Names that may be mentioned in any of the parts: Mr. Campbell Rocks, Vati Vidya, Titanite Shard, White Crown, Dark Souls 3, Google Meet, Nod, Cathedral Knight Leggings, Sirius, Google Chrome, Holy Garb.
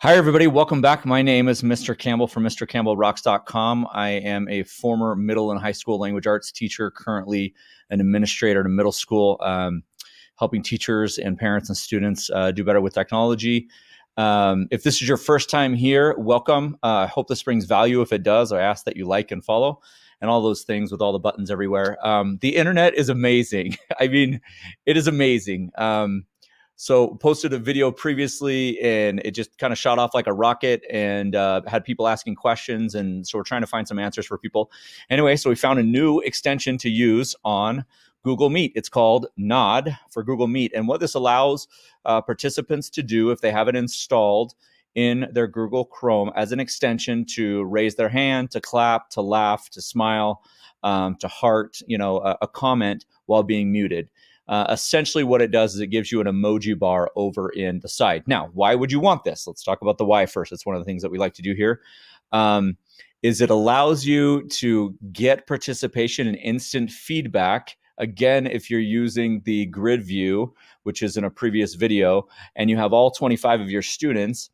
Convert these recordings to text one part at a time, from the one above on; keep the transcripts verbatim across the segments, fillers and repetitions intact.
Hi, everybody. Welcome back. My name is Mister Campbell from Mister Campbell Rocks dot com. I am a former middle and high school language arts teacher, currently an administrator at a middle school, um, helping teachers and parents and students uh, do better with technology. Um, if this is your first time here, welcome. Uh, I hope this brings value. If it does, I ask that you like and follow and all those things with all the buttons everywhere. Um, the internet is amazing. I mean, it is amazing. Um, So posted a video previously and it just kind of shot off like a rocket and uh, had people asking questions. And so we're trying to find some answers for people. Anyway, so we found a new extension to use on Google Meet. It's called Nod for Google Meet. And what this allows uh, participants to do if they have it installed in their Google Chrome as an extension to raise their hand, to clap, to laugh, to smile, um, to heart, you know, a, a comment while being muted. Uh, essentially what it does is it gives you an emoji bar over in the side. Now, why would you want this? Let's talk about the why first. It's one of the things that we like to do here. Um, is it allows you to get participation and instant feedback. Again, if you're using the grid view, which is in a previous video, and you have all twenty-five of your students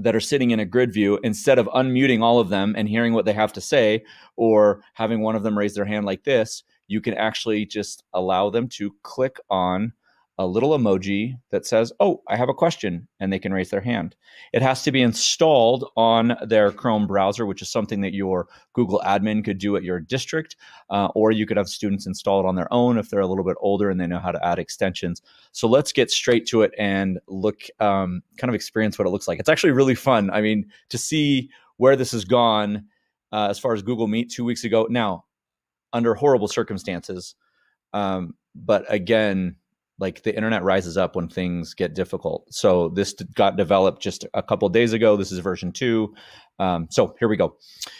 that are sitting in a grid view, instead of unmuting all of them and hearing what they have to say, or having one of them raise their hand like this, you can actually just allow them to click on a little emoji that says, oh, I have a question, and they can raise their hand. It has to be installed on their Chrome browser, which is something that your Google admin could do at your district, uh, or you could have students install it on their own if they're a little bit older and they know how to add extensions. So let's get straight to it and look, um, kind of experience what it looks like. It's actually really fun. I mean, to see where this has gone uh, as far as Google Meet two weeks ago. Now, under horrible circumstances. Um, but again, like the internet rises up when things get difficult. So this got developed just a couple of days ago. This is version two. Um, so here we go.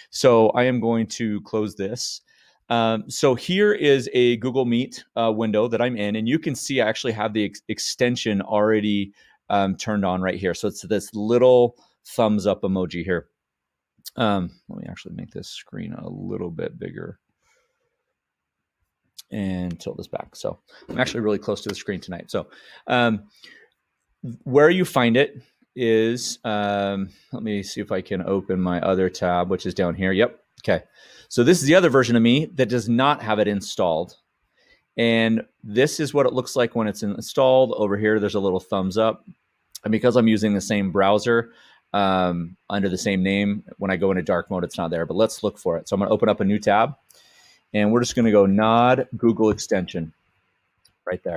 So I am going to close this. Um, so here is a Google Meet uh, window that I'm in, and you can see I actually have the ex extension already um, turned on right here. So it's this little thumbs up emoji here. Um, let me actually make this screen a little bit bigger and tilt this back. So I'm actually really close to the screen tonight. So um, where you find it is, um, let me see if I can open my other tab, which is down here. Yep, okay. So this is the other version of me that does not have it installed. And this is what it looks like when it's installed. Over here, there's a little thumbs up. And because I'm using the same browser um, under the same name, when I go into dark mode, it's not there, but let's look for it. So I'm gonna open up a new tab. And we're just going to go Nod Google extension right there.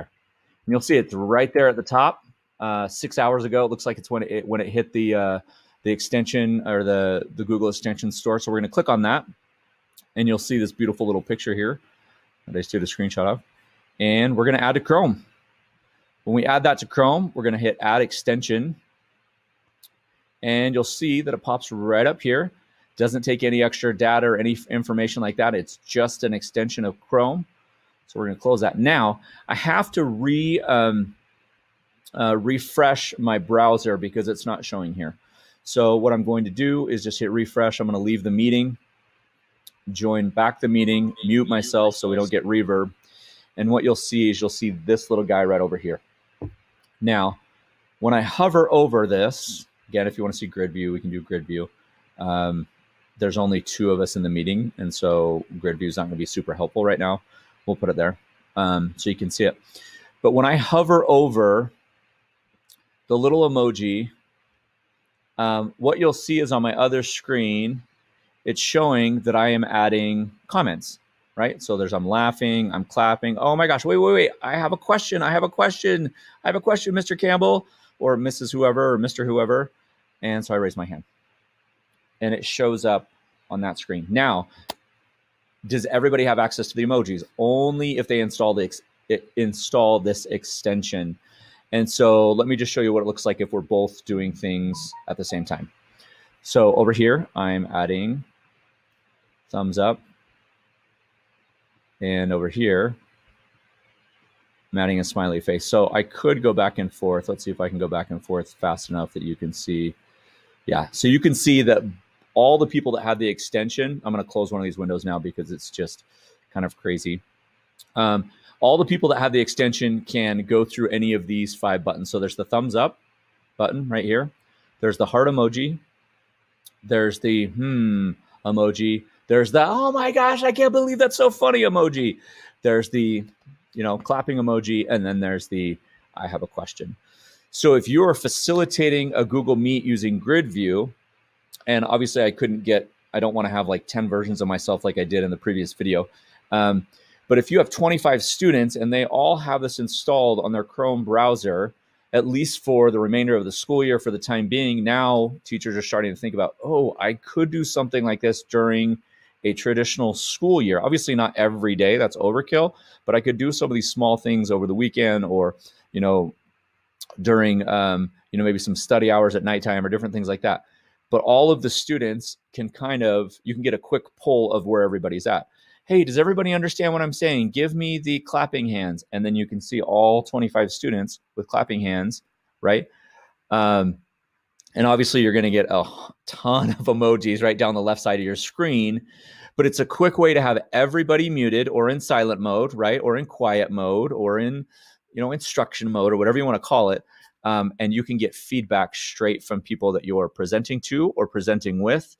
And you'll see it's right there at the top. Uh, six hours ago, it looks like it's when it when it hit the uh, the extension or the the Google extension store. So we're going to click on that, and you'll see this beautiful little picture here that I just did a screenshot of. And we're going to add to Chrome. When we add that to Chrome, we're going to hit Add Extension, and you'll see that it pops right up here. Doesn't take any extra data or any information like that. It's just an extension of Chrome. So we're gonna close that. Now, I have to re um, uh, refresh my browser because it's not showing here. So what I'm going to do is just hit refresh. I'm gonna leave the meeting, join back the meeting, mute myself so we don't get reverb. And what you'll see is you'll see this little guy right over here. Now, when I hover over this, again, if you wanna see grid view, we can do grid view. Um, There's only two of us in the meeting, and so grid view is not going to be super helpful right now. We'll put it there um, so you can see it. But when I hover over the little emoji, um, what you'll see is on my other screen, it's showing that I am adding comments, right? So there's I'm laughing, I'm clapping. Oh my gosh, wait, wait, wait. I have a question. I have a question. I have a question, Mister Campbell or Missus Whoever or Mister Whoever. And so I raise my hand. And it shows up on that screen. Now, does everybody have access to the emojis? Only if they install the ex install this extension. And so let me just show you what it looks like if we're both doing things at the same time. So over here, I'm adding thumbs up. And over here, I'm adding a smiley face. So I could go back and forth. Let's see if I can go back and forth fast enough that you can see. Yeah, so you can see that all the people that have the extension, I'm gonna close one of these windows now because it's just kind of crazy. Um, all the people that have the extension can go through any of these five buttons. So there's the thumbs up button right here. There's the heart emoji. There's the hmm emoji. There's the, oh my gosh, I can't believe that's so funny emoji. There's the, you know, clapping emoji. And then there's the, I have a question. So if you are facilitating a Google Meet using grid view, and obviously I couldn't get, I don't want to have like ten versions of myself like I did in the previous video. Um, but if you have twenty-five students and they all have this installed on their Chrome browser, at least for the remainder of the school year for the time being, now teachers are starting to think about, oh, I could do something like this during a traditional school year. Obviously not every day, that's overkill, but I could do some of these small things over the weekend or, you know, during, um, you know, maybe some study hours at nighttime or different things like that. But all of the students can kind of, you can get a quick poll of where everybody's at. Hey, does everybody understand what I'm saying? Give me the clapping hands. And then you can see all twenty-five students with clapping hands, right? Um, and obviously you're gonna get a ton of emojis right down the left side of your screen, but it's a quick way to have everybody muted or in silent mode, right? Or in quiet mode or in, you know, instruction mode or whatever you wanna call it. Um, and you can get feedback straight from people that you're presenting to or presenting with.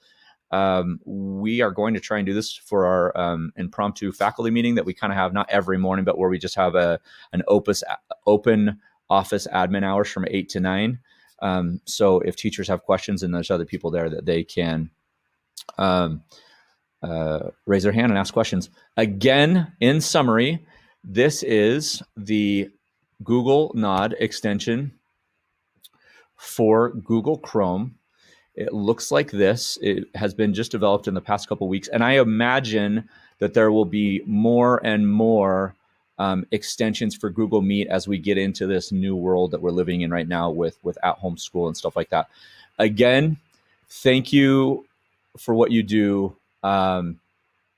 Um, we are going to try and do this for our um, impromptu faculty meeting that we kind of have, not every morning, but where we just have a an opus, open office admin hours from eight to nine. Um, so if teachers have questions and there's other people there, that they can um, uh, raise their hand and ask questions. Again, in summary, this is the Google Nod extension for Google Chrome. It looks like this. It has been just developed in the past couple of weeks. And I imagine that there will be more and more um, extensions for Google Meet as we get into this new world that we're living in right now with, with at-home school and stuff like that. Again, thank you for what you do um,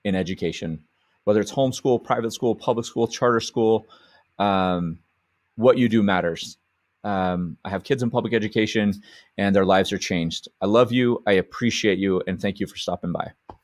in education, whether it's homeschool, private school, public school, charter school, um, what you do matters. Um, I have kids in public education and their lives are changed. I love you. I appreciate you. And thank you for stopping by.